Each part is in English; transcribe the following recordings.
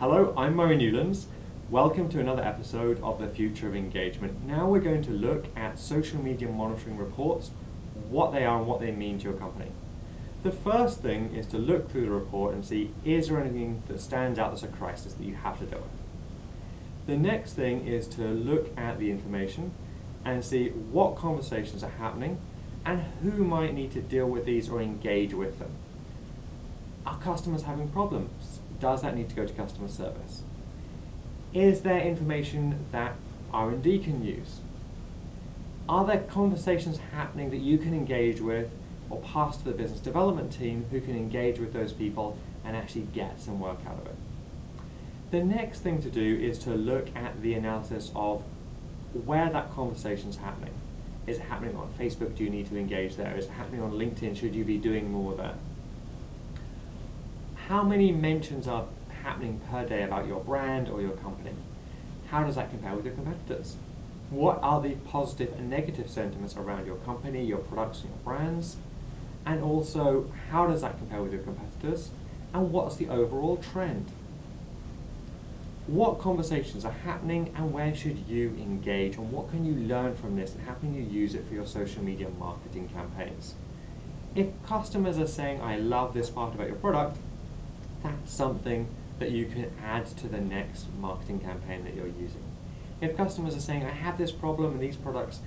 Hello, I'm Murray Newlands. Welcome to another episode of the Future of Engagement. Now we're going to look at social media monitoring reports, what they are and what they mean to your company. The first thing is to look through the report and see, is there anything that stands out that's a crisis that you have to deal with? The next thing is to look at the information and see what conversations are happening and who might need to deal with these or engage with them. Are customers having problems? Does that need to go to customer service? Is there information that R&D can use? Are there conversations happening that you can engage with or pass to the business development team who can engage with those people and actually get some work out of it? The next thing to do is to look at the analysis of where that conversation's happening. Is it happening on Facebook? Do you need to engage there? Is it happening on LinkedIn? Should you be doing more there? How many mentions are happening per day about your brand or your company? How does that compare with your competitors? What are the positive and negative sentiments around your company, your products and your brands? And also, how does that compare with your competitors? And what's the overall trend? What conversations are happening and where should you engage? And what can you learn from this and how can you use it for your social media marketing campaigns? If customers are saying, I love this part about your product, that's something that you can add to the next marketing campaign that you're using. If customers are saying, I have this problem and these products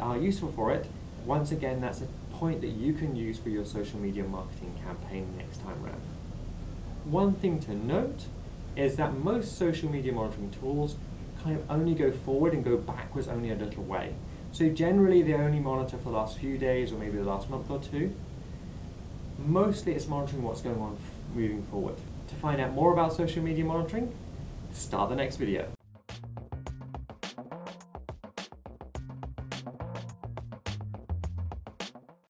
are useful for it, once again, that's a point that you can use for your social media marketing campaign next time around. One thing to note is that most social media monitoring tools kind of only go forward and go backwards only a little way. So generally, they only monitor for the last few days or maybe the last month or two. Mostly, it's monitoring what's going on moving forward. To find out more about social media monitoring, start the next video.